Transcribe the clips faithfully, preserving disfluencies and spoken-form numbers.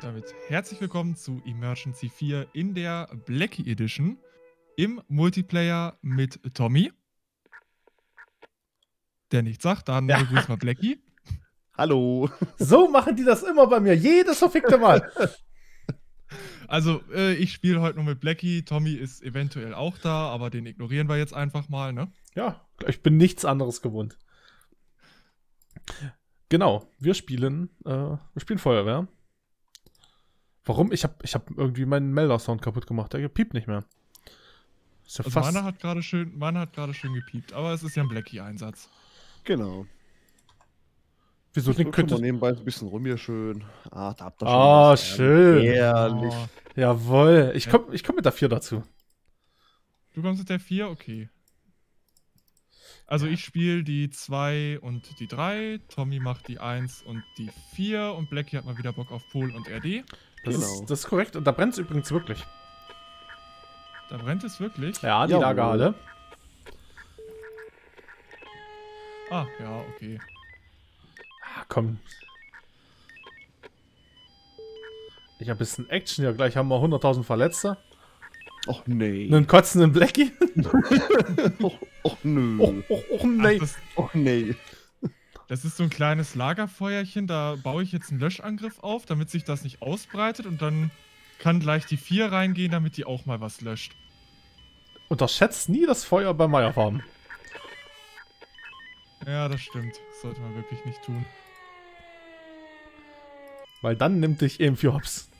Und damit herzlich willkommen zu Emergency vier in der Blacky Edition im Multiplayer mit Tommy. Der nichts sagt, dann ja. Grüß mal Blacky. Hallo. So machen die das immer bei mir, jedes verfickte Mal. Also, äh, ich spiele heute nur mit Blacky, Tommy ist eventuell auch da, aber den ignorieren wir jetzt einfach mal, ne? Ja, ich bin nichts anderes gewohnt. Genau, wir spielen, äh, wir spielen Feuerwehr. Warum? Ich habe ich hab irgendwie meinen Melder-Sound kaputt gemacht, der piept nicht mehr. Ist ja also fast... Meiner hat gerade schön, schön gepiept, aber es ist ja ein Blacky-Einsatz. Genau. Wieso nicht? Könnte man nebenbei ein bisschen rum hier schön. Ah, da habt ihr schon. Ah, schön. Ehrlich. Oh. Jawohl. Ich komme ich komm mit der vier dazu. Du kommst mit der vier? Okay. Also ich spiele die zwei und die drei, Tommy macht die eins und die vier und Blacky hat mal wieder Bock auf Pol und R D. Das, genau. ist, das ist korrekt. Und da brennt es übrigens wirklich. Da brennt es wirklich? Ja, die Lagerhalle. Ah, ja, okay. Ah, komm. Ich hab ein bisschen Action hier. Gleich haben wir hunderttausend Verletzte. Och nee. Einen kotzenden Blacky? Och, och nö. Och, och, och nee. Ach, das, och nee. Das ist so ein kleines Lagerfeuerchen, da baue ich jetzt einen Löschangriff auf, damit sich das nicht ausbreitet und dann kann gleich die vier reingehen, damit die auch mal was löscht. Unterschätzt nie das Feuer bei Meyer-Farben. Ja, das stimmt. Das sollte man wirklich nicht tun. Weil dann nimmt dich E M vier hops.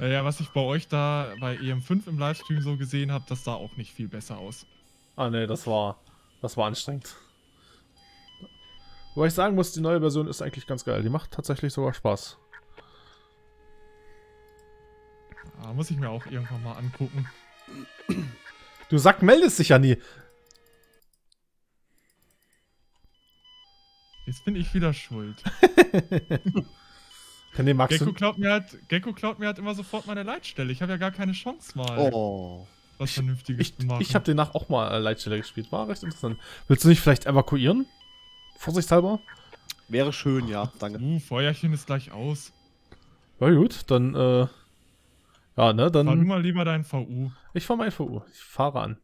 Naja, was ich bei euch da bei E M fünf im Livestream so gesehen habe, das sah auch nicht viel besser aus. Ah ne, das war, das war anstrengend. Wobei ich sagen muss, die neue Version ist eigentlich ganz geil. Die macht tatsächlich sogar Spaß. Ah, muss ich mir auch irgendwann mal angucken. Du Sack, meldest dich ja nie. Jetzt bin ich wieder schuld. Nee, Gekko, klaut mir halt, Gekko klaut mir halt immer sofort meine Leitstelle. Ich habe ja gar keine Chance mal. Oh. Was Vernünftiges zu machen. Ich habe danach auch mal Leitstelle gespielt. War recht interessant. Willst du nicht vielleicht evakuieren? Vorsichtshalber? Wäre schön, ja. Danke. Uh, Feuerchen ist gleich aus. Na ja, gut, dann, äh. Ja, ne, dann. Fahr du mal lieber deinen V U. Ich fahr mein V U. Ich fahre an.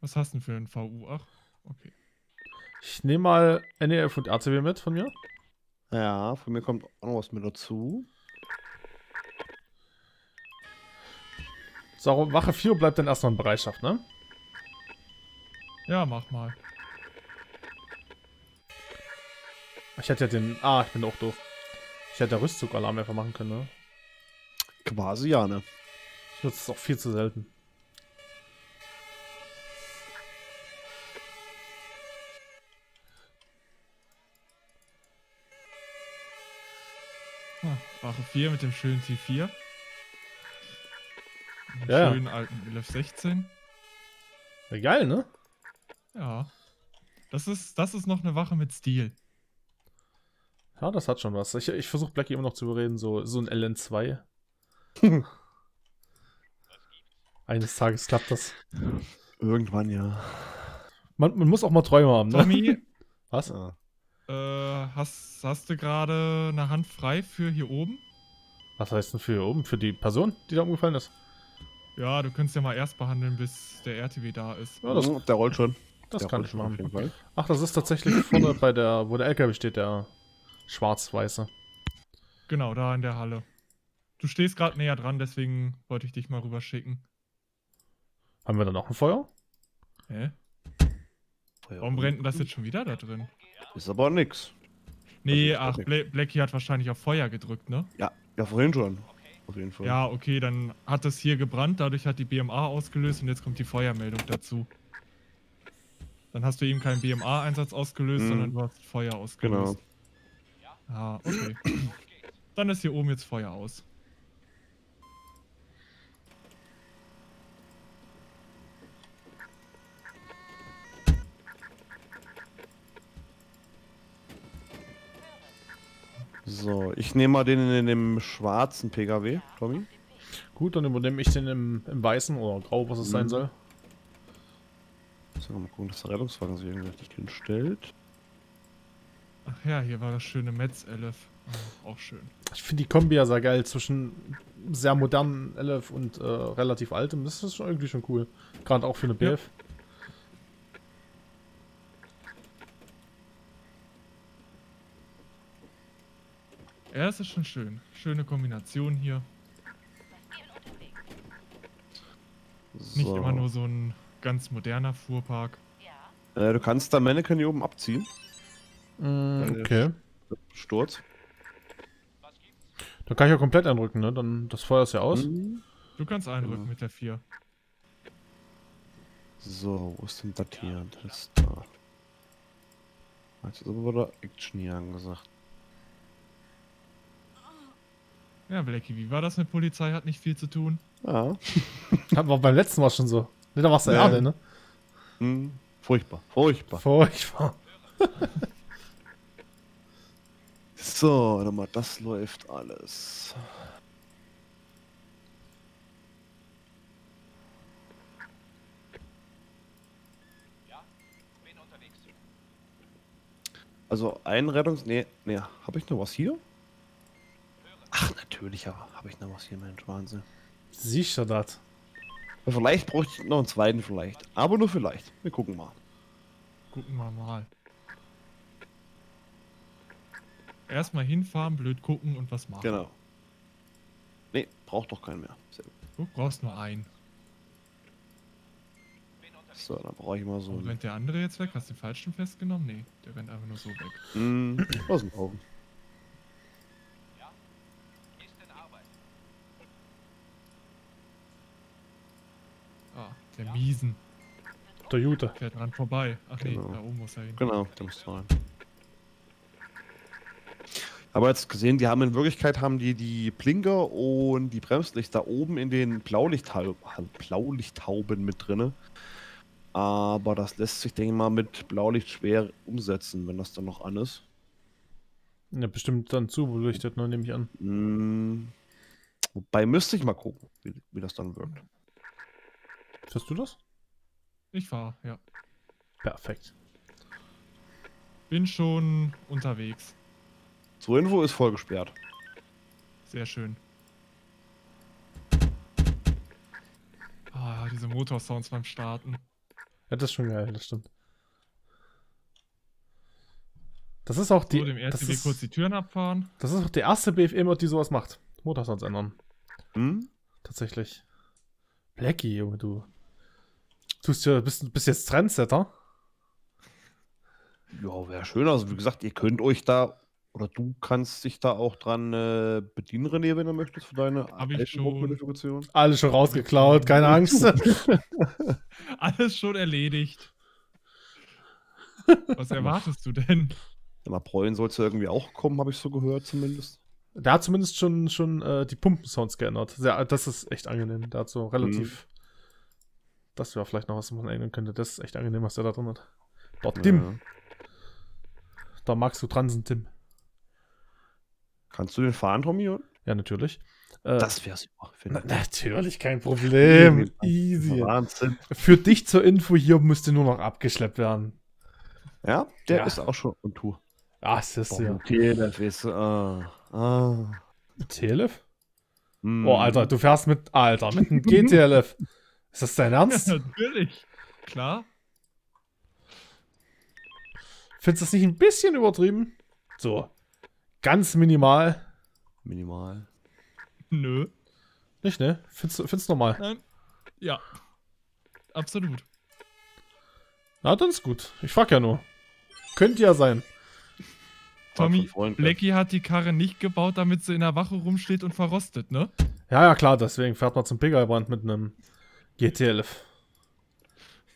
Was hast du denn für einen V U? Ach, okay. Ich nehme mal N E F und R C W mit von mir. Ja, von mir kommt auch noch was mit dazu. So, Wache vier bleibt dann erstmal in Bereitschaft, ne? Ja, mach mal. Ich hätte ja den... Ah, ich bin auch doof. Ich hätte ja Rüstzugalarm einfach machen können, ne? Quasi ja, ne? Ich nutze es auch viel zu selten. Wache vier mit dem schönen T vier. Mit dem ja, schönen ja. alten elf sechzehn. Ja, geil, ne? Ja. Das ist, das ist noch eine Wache mit Stil. Ja, das hat schon was. Ich, ich versuche Blacky immer noch zu überreden, so, so ein L N zwei. Eines Tages klappt das. Irgendwann, ja. Man, man muss auch mal Träume haben, ne? Tommy. Was? Ja. Hast, hast du gerade eine Hand frei für hier oben? Was heißt denn für hier oben? Für die Person, die da umgefallen ist? Ja, du kannst ja mal erst behandeln, bis der R T W da ist. Ja, das, der rollt schon. Das der kann ich machen. Auf jeden Fall. Ach, das ist tatsächlich vorne bei der, wo der L K W steht, der schwarz-weiße. Genau, da in der Halle. Du stehst gerade näher dran, deswegen wollte ich dich mal rüberschicken. Haben wir da noch ein Feuer? Hä? Warum brennt denn das jetzt schon wieder da drin? Ist aber nix. Nee, ach, Bla Blacky hat wahrscheinlich auf Feuer gedrückt, ne? Ja, ja, vorhin schon. Auf jeden Fall. Ja, okay, dann hat das hier gebrannt, dadurch hat die B M A ausgelöst und jetzt kommt die Feuermeldung dazu. Dann hast du eben keinen B M A-Einsatz ausgelöst, mhm. sondern du hast Feuer ausgelöst. Genau. Ah, okay. Dann ist hier oben jetzt Feuer aus. So, ich nehme mal den in, in dem schwarzen P K W, Tommy. Gut, dann übernehme ich den im, im weißen oder grau, was es mhm. sein soll. So, mal gucken, dass der Rettungswagen sich irgendwie richtig hinstellt. Ach ja, hier war das schöne Metz-Elf. Oh, auch schön. Ich finde die Kombi ja sehr geil zwischen sehr modernen Elf und äh, relativ altem. Das ist schon irgendwie schon cool. Gerade auch für eine B F. Ja. Ja, es ist schon schön. Schöne Kombination hier. So. Nicht immer nur so ein ganz moderner Fuhrpark. Ja. Äh, du kannst da Mannequin hier oben abziehen. Mm, okay. Sturz. Dann kann ich ja komplett einrücken, ne? Dann das Feuer ist ja aus. Mhm. Du kannst einrücken ja. Mit der vier. So, wo ist denn das hier? Das ist da. Jetzt ist aber wieder Action hier angesagt. Ja, Blacky, wie war das mit Polizei? Hat nicht viel zu tun. Ja. Hatten wir auch beim letzten Mal schon so. Ne, da warst du ja alle, ne? Hm, furchtbar, furchtbar. Furchtbar. So, warte mal, das läuft alles. Ja, bin unterwegs. Also, ein Rettungs... Ne, ne, hab ich noch was hier? Ach, natürlich habe ich noch was hier, Mensch, Wahnsinn. Sicher das. Vielleicht bräuchte ich noch einen zweiten, vielleicht. Aber nur vielleicht. Wir gucken mal. Gucken wir mal. Erstmal hinfahren, blöd gucken und was machen. Genau. Ne, braucht doch keinen mehr. Sehr gut. Du brauchst nur einen. So, dann brauche ich mal so. Und rennt der andere jetzt weg? Hast du den falschen festgenommen? Ne, der rennt einfach nur so weg. Hm, aus dem Augen. Der Miesen. Der Jute. Fährt dran vorbei. Ach genau. Nee, da oben muss er hin. Genau, da muss er rein. Aber jetzt gesehen, die haben in Wirklichkeit haben die die Blinker und die Bremslichter oben in den Blaulichthauben, Blaulichthauben mit drinne. Aber das lässt sich, denke ich mal, mit Blaulicht schwer umsetzen, wenn das dann noch an ist. Ja, bestimmt dann zu beleuchtet, ne, nehme ich an. Mmh. Wobei müsste ich mal gucken, wie, wie das dann wirkt. Fährst du das? Ich fahre, ja. Perfekt. Bin schon unterwegs. Zur Info ist voll gesperrt. Sehr schön. Ah, diese Motorsounds beim Starten. Ja, das ist schon geil, das stimmt. Das ist auch die... So, dem R C B kurz die Türen abfahren. Das ist auch die erste B F M, die sowas macht. Motorsounds ändern. Hm? Tatsächlich. Blacky, Junge, du tust ja, bist, bist jetzt Trendsetter. Ja, wäre schön. Also wie gesagt, ihr könnt euch da, oder du kannst dich da auch dran äh, bedienen, René, wenn du möchtest, für deine Hochmodifikation. Alles schon rausgeklaut, keine Angst. Alles schon erledigt. Was erwartest du denn? Mal Preuen sollst du irgendwie auch kommen, habe ich so gehört zumindest. Der hat zumindest schon, schon äh, die Pumpensounds geändert. Sehr, das ist echt angenehm. Der hat so relativ... Mhm. Das wäre vielleicht noch was, was man ändern könnte. Das ist echt angenehm, was der da drin hat. Dort ja. Tim. Da magst du Transen, Tim. Kannst du den fahren, Tommy? Oder? Ja, natürlich. Äh, das wär's auch. Na, natürlich, kein Problem. Easy. Wahnsinn. Für dich zur Info, hier müsste nur noch abgeschleppt werden. Ja, der ja. Ist auch schon on Tour. Ach, das ist ja. T L F ist, ah, ah. T L F? Mm. Oh, Alter, du fährst mit, Alter, mit einem G T L F. Ist das dein Ernst? Ja, natürlich. Klar. Findest du das nicht ein bisschen übertrieben? So. Ganz minimal. Minimal. Nö. Nicht, ne? Findest du find's normal? Nein. Ja. Absolut. Na, dann ist gut. Ich frag ja nur. Könnte ja sein. Tommy, Blacky hat die Karre nicht gebaut, damit sie in der Wache rumsteht und verrostet, ne? Ja, ja, klar, deswegen fährt man zum Pickerbrand mit einem G T elf.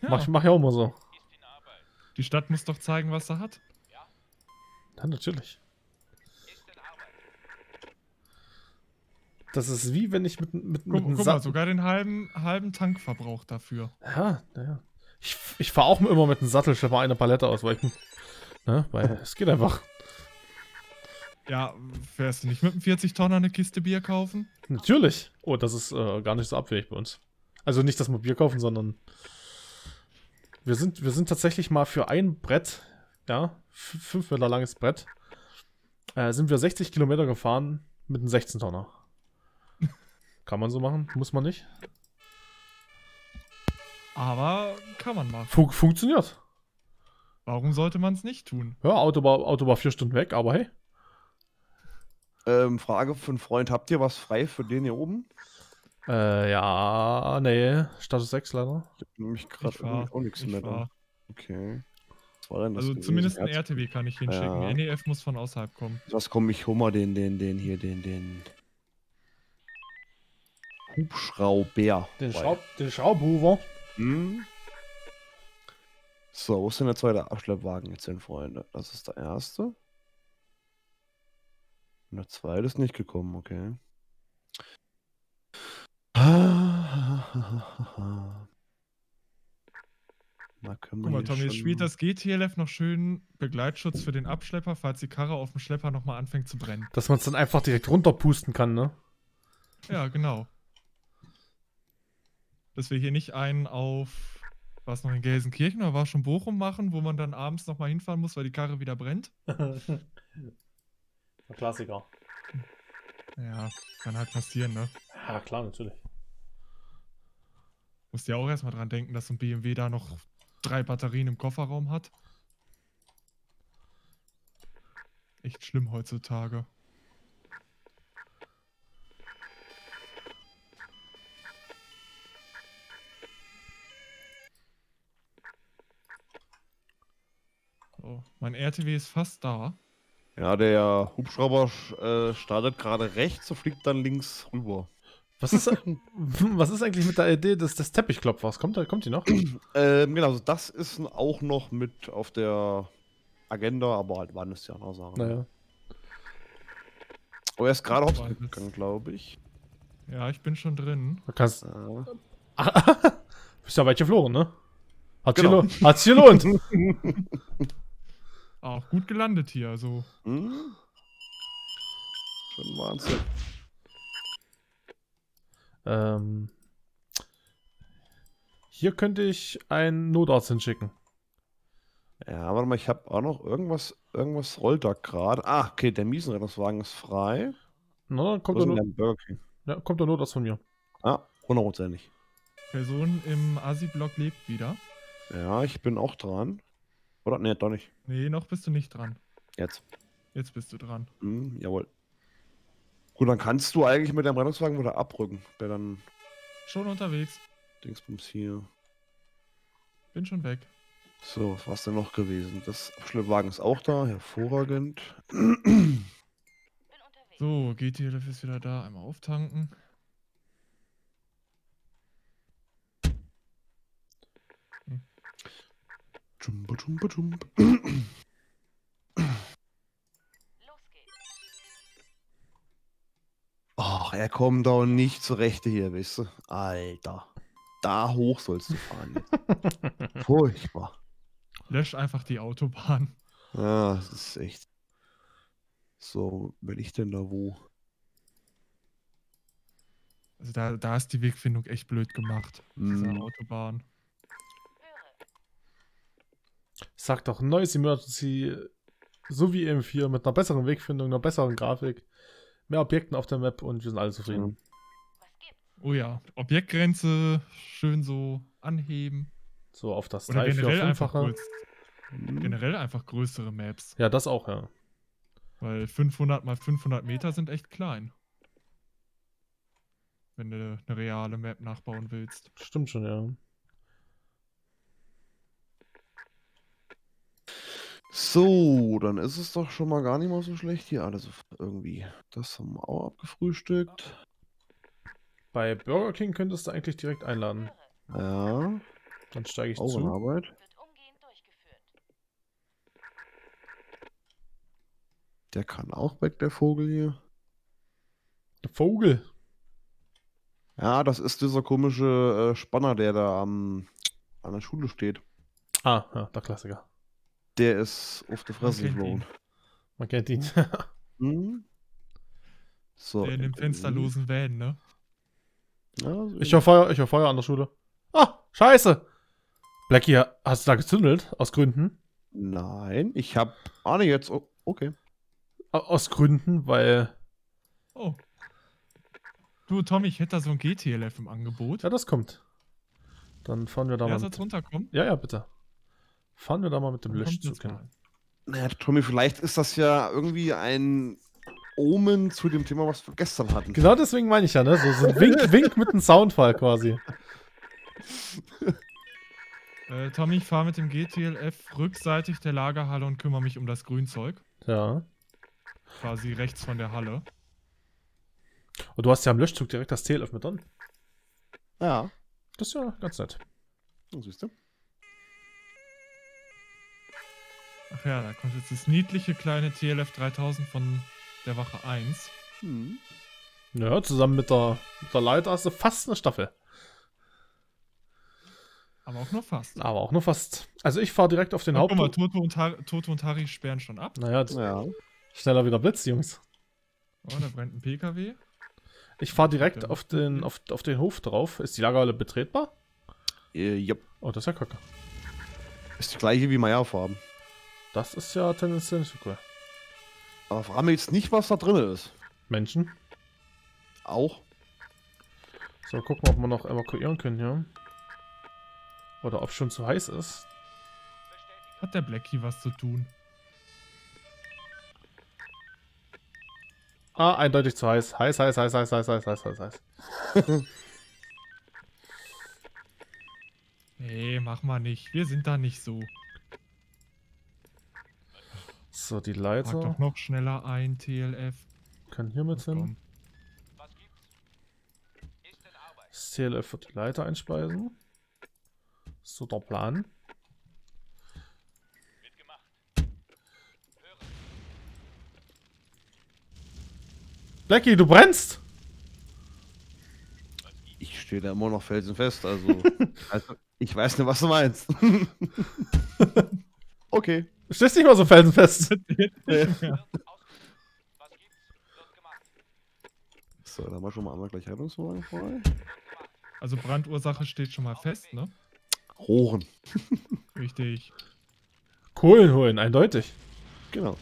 Ja. Mach, mach ja auch mal so. Die Stadt muss doch zeigen, was er hat. Ja, ja natürlich. Das ist wie, wenn ich mit, mit, guck, mit einem... Guck Sa mal, sogar den halben, halben Tankverbrauch dafür. Ja, naja. Ich, ich fahre auch immer mit einem Sattelschlepper eine Palette aus, weil ich... Ne, weil es geht einfach... Ja, fährst du nicht mit einem vierzig Tonner eine Kiste Bier kaufen? Natürlich. Oh, das ist äh, gar nicht so abwegig bei uns. Also nicht, dass wir Bier kaufen, sondern wir sind, wir sind tatsächlich mal für ein Brett ja, fünf Meter langes Brett, äh, sind wir sechzig Kilometer gefahren mit einem sechzehn Tonner. Kann man so machen, muss man nicht. Aber kann man machen. Fun funktioniert. Warum sollte man es nicht tun? Ja, Auto war, Auto war vier Stunden weg, aber hey. Ähm, Frage für einen Freund, habt ihr was frei für den hier oben? Äh, ja, nee, Status sechs leider. Ich hab nämlich gerade auch nichts mehr da. Okay. Also zumindest ein R T W kann ich hinschicken. Ja. N E F muss von außerhalb kommen. Was komm ich, hol mal den, den, den hier, den, den Hubschrauber. Den, Schraub, den Schraubhuber. Hm. So, wo ist denn der zweite Abschleppwagen jetzt hin, Freunde? Das ist der erste. Und der zweite ist nicht gekommen, okay. Na, können wir Guck mal, Tommy, spielt das G T L F noch schön Begleitschutz für den Abschlepper, falls die Karre auf dem Schlepper nochmal anfängt zu brennen. Dass man es dann einfach direkt runterpusten kann, ne? Ja, genau. Dass wir hier nicht einen auf, war es noch in Gelsenkirchen oder war schon Bochum machen, wo man dann abends nochmal hinfahren muss, weil die Karre wieder brennt. Klassiker. Ja, kann halt passieren, ne? Ja, klar, natürlich. Musst ja auch erstmal dran denken, dass so ein B M W da noch drei Batterien im Kofferraum hat. Echt schlimm heutzutage. So, mein R T W ist fast da. Ja, der Hubschrauber äh, startet gerade rechts und fliegt dann links rüber. Was ist, was ist eigentlich mit der Idee des, des Teppichklopfers? Kommt, kommt die noch? ähm, genau, also das ist auch noch mit auf der Agenda, aber halt wann ist ja eine Sache. Naja. Aber er ist gerade hochgegangen, glaube ich. Ja, ich bin schon drin. Du kannst... Äh. Bist ja weit geflogen, ne? Hat's genau. Hier hat's gelohnt. Auch gut gelandet hier, also. Hm? Schon Wahnsinn. Ähm. Hier könnte ich einen Notarzt hinschicken. Ja, warte mal, ich habe auch noch irgendwas, irgendwas rollt da gerade. Ah, okay, der Miesenrettungswagen ist frei. Na, dann kommt der, Not ja, kommt der Notarzt von mir. Ah, hundertprozentig. Person im Asi-Block lebt wieder. Ja, ich bin auch dran. Oder? Ne, doch nicht. Nee, noch bist du nicht dran. Jetzt. Jetzt bist du dran. Mhm, jawohl. Gut, dann kannst du eigentlich mit deinem Rettungswagen wieder abrücken. Der dann... Schon unterwegs. Dingsbums hier. Bin schon weg. So, was war's denn noch gewesen? Das Abschleppwagen ist auch da, hervorragend. So, G T L F ist wieder da. Einmal auftanken. Jumba, jumba, jumba. Los geht's. Och, er kommt da und nicht zurechte hier, weißt du? Alter. Da hoch sollst du fahren. Furchtbar. Lösch einfach die Autobahn. Ja, das ist echt. So, bin ich denn da wo? Also da, da ist die Wegfindung echt blöd gemacht. Hm. Diese Autobahn. Sag doch, neues Emergency, so wie E M vier, mit einer besseren Wegfindung, einer besseren Grafik, mehr Objekten auf der Map und wir sind alle zufrieden. Oh ja, Objektgrenze schön so anheben. So auf das drei-, vier-, fünffache. Generell einfach größere Maps. Ja, das auch, ja. Weil fünfhundert mal fünfhundert Meter sind echt klein. Wenn du eine reale Map nachbauen willst. Stimmt schon, ja. So, dann ist es doch schon mal gar nicht mal so schlecht hier alles irgendwie. Das haben wir auch abgefrühstückt. Bei Burger King könntest du eigentlich direkt einladen. Ja. Dann steige ich auch zu. In Arbeit. Wird umgehend durchgeführt. Der kann auch weg, der Vogel hier. Der Vogel? Ja, das ist dieser komische äh, Spanner, der da am, an der Schule steht. Ah, ja, der Klassiker. Der ist auf der Fresse geflogen. Man kennt ihn. Mhm. So, der in dem fensterlosen Van, ne? Ja, so ich hör Feuer, ich hör Feuer an der Schule. Ah, scheiße! Blacky, hast du da gezündelt? Aus Gründen? Nein, ich habe Arne jetzt. Oh, okay. Aus Gründen, weil. Oh. Du, Tommy, ich hätte da so ein G T L F im Angebot. Ja, das kommt. Dann fahren wir da ja, mal. Soll es runterkommen? Ja, ja, bitte. Fahren wir da mal mit dem Löschzug hin. Naja, Tommy, vielleicht ist das ja irgendwie ein Omen zu dem Thema, was wir gestern hatten. Genau deswegen meine ich ja, ne? So, so ein Wink, Wink mit einem Soundfall quasi. Äh, Tommy, ich fahre mit dem G T L F rückseitig der Lagerhalle und kümmere mich um das Grünzeug. Ja. Quasi rechts von der Halle. Und du hast ja am Löschzug direkt das T L F mit dran. Ja. Das ist ja ganz nett. So, siehst du. Ach ja, da kommt jetzt das niedliche kleine T L F dreitausend von der Wache eins. Hm. Ja, zusammen mit der, mit der Leitasse fast eine Staffel. Aber auch nur fast. Aber auch nur fast. Also ich fahre direkt auf den Haupt... Guck mal, Toto und, Har Toto und Harry sperren schon ab. Naja, ja. Schneller wieder Blitz, Jungs. Oh, da brennt ein P K W. Ich fahre direkt ja. auf, den, auf, auf den Hof drauf. Ist die Lagerhalle betretbar? Äh, ja. Oh, das ist ja kacke. Ist die gleiche wie Meyer-Farben. Das ist ja tendenziell nicht so cool. Aber frag mich jetzt nicht, was da drin ist. Menschen. Auch. So, gucken, ob wir noch evakuieren können, ja. Oder ob es schon zu heiß ist. Hat der Blacky was zu tun? Ah, eindeutig zu heiß. Heiß, heiß, heiß, heiß, heiß, heiß, heiß, heiß, heiß. Nee, mach mal nicht. Wir sind da nicht so. So, die Leiter. Pack doch noch schneller ein, T L F. Kann hier mit hin. Das T L F wird die Leiter einspeisen. So der Plan. Blacky, du brennst! Ich stehe da immer noch felsenfest, also, also ich weiß nicht, was du meinst. Okay. Du stehst nicht mal so felsenfest. So, da haben wir schon mal einmal gleich Rettungswagen vorbei. Also Brandursache steht schon mal fest, ne? Rohren. Richtig. Kohlen holen, eindeutig. Genau.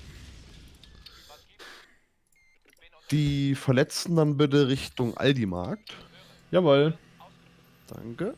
Die Verletzten dann bitte Richtung Aldi-Markt. Jawohl. Danke.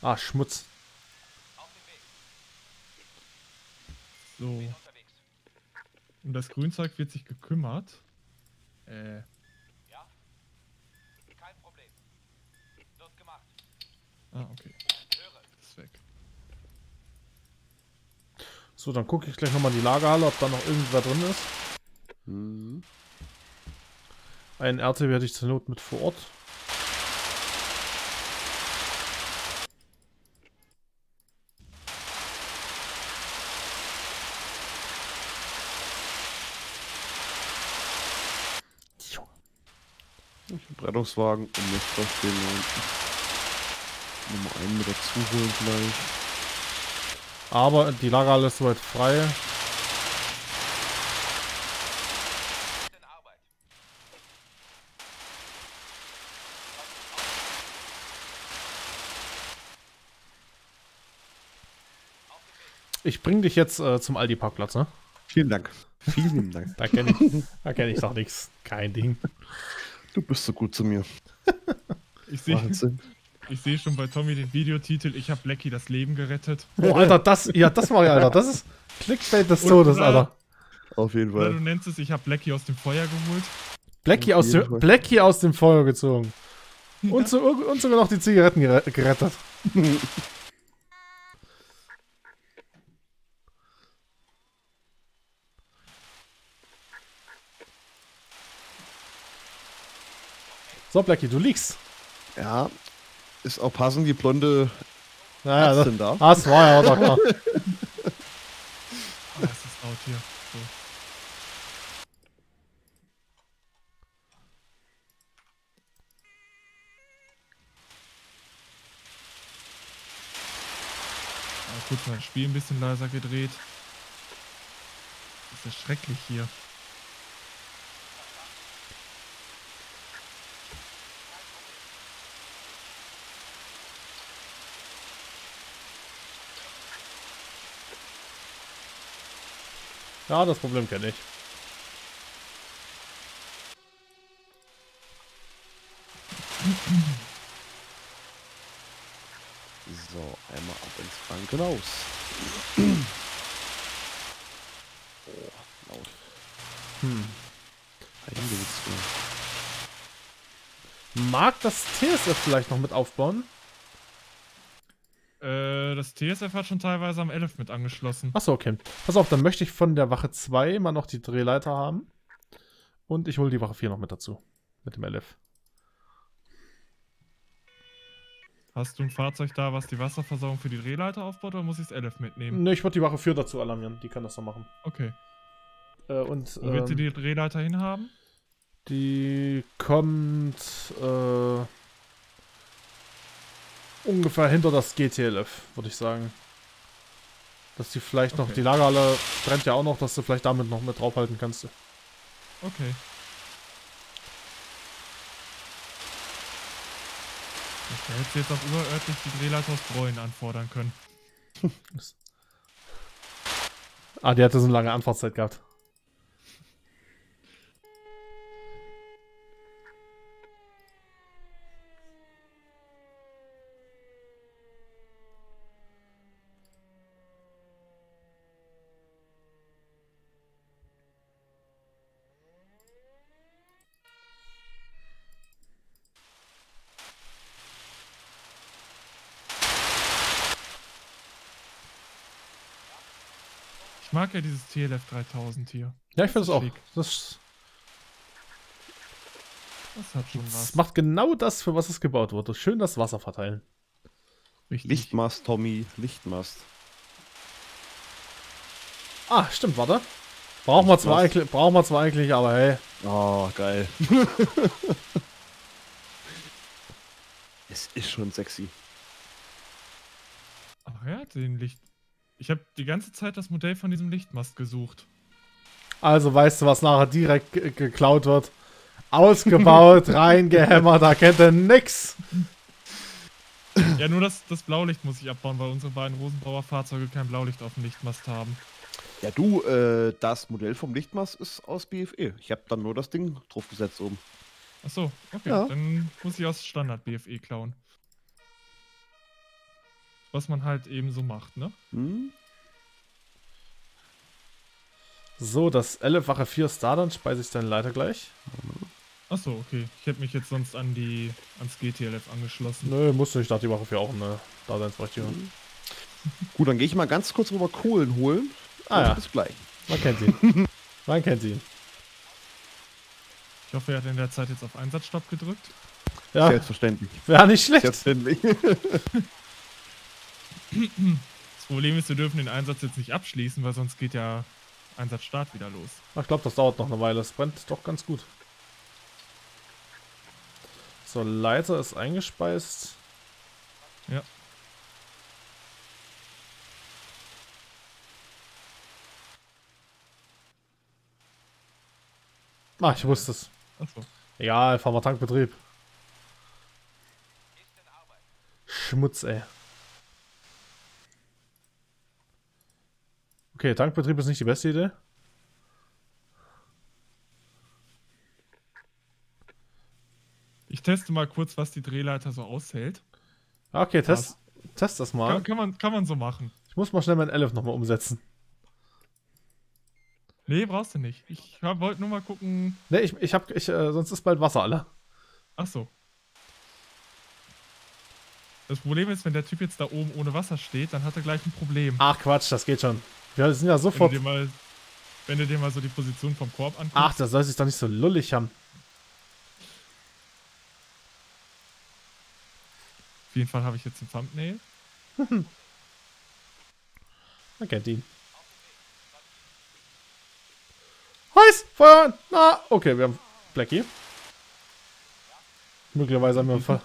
Ah, Schmutz. So. Um das Grünzeug wird sich gekümmert. Äh. Ja. Kein Problem. Wird gemacht. Ah, okay. Ist weg. So, dann gucke ich gleich nochmal in die Lagerhalle, ob da noch irgendwer drin ist. Mhm. Einen R T W hätte ich zur Not mit vor Ort. Rettungswagen und jetzt auf den Nummer einen mit dazu holen gleich. Aber die Lagerhalle ist soweit frei. Ich bring dich jetzt äh, zum Aldi-Parkplatz, ne? Vielen Dank. Vielen Dank. Da kenne ich, da kenn ich doch nichts. Kein Ding. Du bist so gut zu mir. Ich sehe seh schon bei Tommy den Videotitel, ich habe Blacky das Leben gerettet. Oh, Alter, das, ja, das war ja, Alter, das ist Clickbait des Todes, oder, Alter. Auf jeden Fall. Du nennst es, ich habe Blacky aus dem Feuer geholt. Blacky aus, Blacky aus dem Feuer gezogen. Ja. Und, so, und sogar noch die Zigaretten gerettet. So, Blacky, du liegst. Ja, ist auch passend die blonde Ärztin da. Das war ja auch da klar. hier. So. Mal kurz mein Spiel ein bisschen leiser gedreht. Das ist ja schrecklich hier. Ja, das Problem kenne ich. So, einmal ab ins Krankenhaus. Oh, laut. Hm. Mag das T S F vielleicht noch mit aufbauen? Das T S F hat schon teilweise am elf mit angeschlossen. Achso, okay. Pass auf, dann möchte ich von der Wache zwei mal noch die Drehleiter haben. Und ich hole die Wache vier noch mit dazu. Mit dem elf. Hast du ein Fahrzeug da, was die Wasserversorgung für die Drehleiter aufbaut, oder muss ich das elf mitnehmen? Ne, ich würde die Wache vier dazu alarmieren. Die kann das noch machen. Okay. Äh, und, Wo wird ähm, die Drehleiter hinhaben? Die kommt... Äh, ungefähr hinter das G T L F, würde ich sagen. Dass die vielleicht okay. noch, die Lagerhalle brennt ja auch noch, dass du vielleicht damit noch mit draufhalten kannst. Okay. Ich hätte jetzt auch überörtlich die Drehleiter aus Bräuen anfordern können. Ah, die hatte so eine lange Anfahrtszeit gehabt. Ich mag ja dieses T L F dreitausend hier. Ja, ich finde es auch. Das, das hat schon was. Das macht genau das, für was es gebaut wurde. Schön das Wasser verteilen. Richtig. Lichtmast, Tommy. Lichtmast. Ah, stimmt, warte. Brauchen wir zwar eigentlich, brauchen wir zwar eigentlich, aber hey. Oh, geil. Es ist schon sexy. Ach ja, den Licht. Ich habe die ganze Zeit das Modell von diesem Lichtmast gesucht. Also weißt du, was nachher direkt geklaut wird? Ausgebaut, reingehämmert, da kennt er nix. Ja, nur das, das Blaulicht muss ich abbauen, weil unsere beiden Rosenbauer Fahrzeuge kein Blaulicht auf dem Lichtmast haben. Ja du, äh, das Modell vom Lichtmast ist aus B F E. Ich habe dann nur das Ding draufgesetzt oben. Achso, okay, ja. Dann muss ich aus Standard B F E klauen. Was man halt eben so macht, ne? Hm. So, das elf Wache vier ist da, dann speise ich deine Leiter gleich. Achso, okay. Ich hätte mich jetzt sonst an die ans G T L F angeschlossen. Nö, musst du nicht. Ich dachte, die Wache vier auch eine Daseinsberechtigung. Hm. Gut, dann gehe ich mal ganz kurz rüber Kohlen holen. Ah ja. Bis gleich. Man kennt ihn. Man kennt ihn. Ich hoffe, er hat in der Zeit jetzt auf Einsatzstopp gedrückt. Ja. Selbstverständlich. Ja, nicht schlecht. Selbstverständlich. Das Problem ist, wir dürfen den Einsatz jetzt nicht abschließen, weil sonst geht ja Einsatzstart wieder los. Ich glaube, das dauert noch eine Weile. Es brennt doch ganz gut. So, Leiter ist eingespeist. Ja. Ah, ich wusste es. Achso. Egal, fahren wir Tankbetrieb. Schmutz, ey. Okay, Tankbetrieb ist nicht die beste Idee. Ich teste mal kurz, was die Drehleiter so aushält. Okay, test, test das mal. Kann, kann, man, kann man so machen. Ich muss mal schnell mein elf nochmal umsetzen. Nee, brauchst du nicht. Ich wollte nur mal gucken... Nee, ich, ich hab... Ich, äh, sonst ist bald Wasser alle. Ach so. Das Problem ist, wenn der Typ jetzt da oben ohne Wasser steht, dann hat er gleich ein Problem. Ach Quatsch, das geht schon. Ja, das sind ja sofort... Wenn du, dir mal, wenn du dir mal so die Position vom Korb anguckst... Ach, das soll sich doch nicht so lullig haben. Auf jeden Fall habe ich jetzt ein Thumbnail. Man kennt ihn. Feuer! Na, okay, wir haben Blacky. Möglicherweise haben wir einen Fall.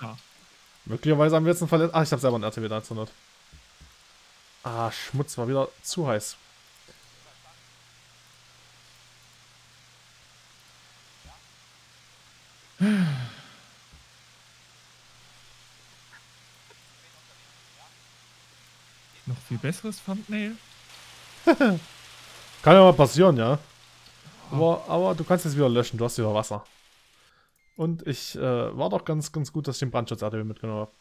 Möglicherweise haben wir jetzt einen Verletz. Ah, ich habe selber einen R T W dreihundert. Ah, Schmutz, war wieder zu heiß. Noch viel besseres Thumbnail. Kann ja mal passieren, ja. Aber, aber du kannst es wieder löschen, du hast wieder Wasser. Und ich äh, war doch ganz, ganz gut, dass ich den Brandschutz-R T W mitgenommen habe.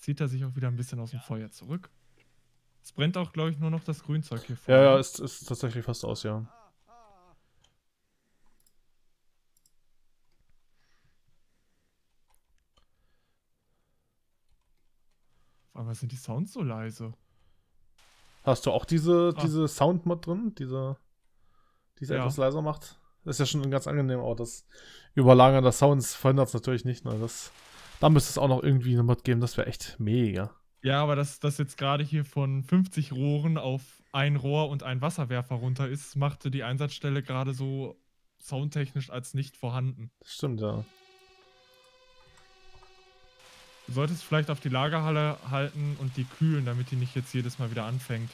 Zieht er sich auch wieder ein bisschen aus dem Feuer zurück. Es brennt auch, glaube ich, nur noch das Grünzeug hier vorne. Ja, ja, ist, ist tatsächlich fast aus, ja. Aber sind die Sounds so leise? Hast du auch diese, ah. diese Sound-Mod drin, diese, die es ja. etwas leiser macht? Das ist ja schon ganz angenehm, aber das Überlagern der Sounds verändert es natürlich nicht. Ne? Das, da müsste es auch noch irgendwie eine Mod geben, das wäre echt mega. Ja, aber dass das jetzt gerade hier von fünfzig Rohren auf ein Rohr und ein Wasserwerfer runter ist, machte die Einsatzstelle gerade so soundtechnisch als nicht vorhanden. Stimmt, ja. Du solltest vielleicht auf die Lagerhalle halten und die kühlen, damit die nicht jetzt jedes Mal wieder anfängt.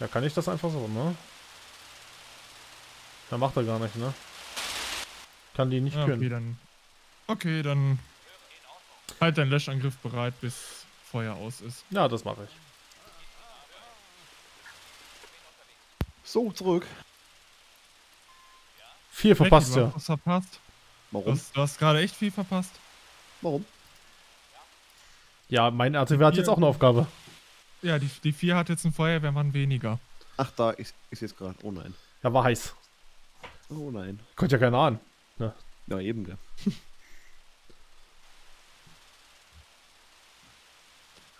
Ja, kann ich das einfach so, ne? Dann macht er gar nicht, ne? Kann die nicht ja, kühlen. Okay, dann... Okay, dann... Halt deinen Löschangriff bereit, bis Feuer aus ist. Ja, das mache ich. So, zurück. Viel verpasst, Becky, ja. Was verpasst? Warum? Du hast, hast gerade echt viel verpasst. Warum? Ja, mein R T W hat jetzt auch eine Aufgabe. Ja, die, die vier hat jetzt einen Feuerwehrmann weniger. Ach, da ist, ist jetzt gerade. Oh nein. Ja, war heiß. Oh nein. Kommt ja keiner an. Ja, ja eben, ja.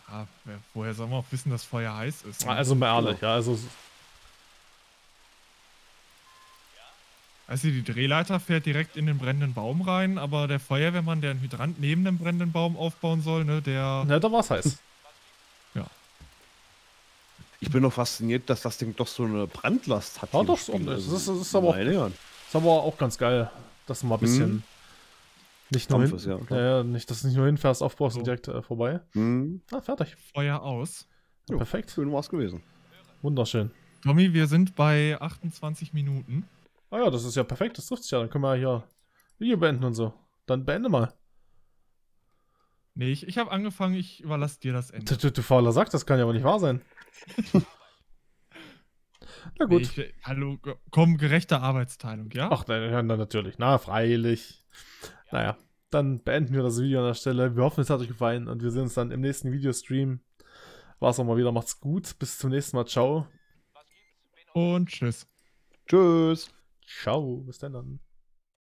Ah, wer, woher soll man auch wissen, dass Feuer heiß ist? Ne? Also mal ehrlich, ja, also... Also die Drehleiter fährt direkt in den brennenden Baum rein, aber der Feuerwehrmann, der einen Hydrant neben dem brennenden Baum aufbauen soll, ne, der... Ne, da war's heiß. Ja. Ich bin noch fasziniert, dass das Ding doch so eine Brandlast hat. Ja, doch, so das, ist, das, ist aber auch, das ist aber auch ganz geil, dass du mal ein bisschen... Mhm. Nicht nur, hin, ja, ja, nicht, dass du nicht nur hinfährst, aufbaust so. Und direkt äh, vorbei. Mhm. Ah, fertig. Feuer aus. Ja, jo, perfekt. Schön war's gewesen. Wunderschön. Tommy, wir sind bei achtundzwanzig Minuten. Ah ja, das ist ja perfekt, das trifft sich ja. Dann können wir ja hier Video beenden und so. Dann beende mal. Nee, ich, ich habe angefangen, ich überlasse dir das Ende. Du, du fauler Sack, das kann ja aber nicht wahr sein. Na gut. Nee, ich, hallo, komm, gerechte Arbeitsteilung, ja? Ach, na, na, natürlich. Na, freilich. Ja. Naja, dann beenden wir das Video an der Stelle. Wir hoffen, es hat euch gefallen und wir sehen uns dann im nächsten Videostream. War's auch mal wieder, macht's gut. Bis zum nächsten Mal, ciao. Und tschüss. Tschüss. Ciao, bis dann.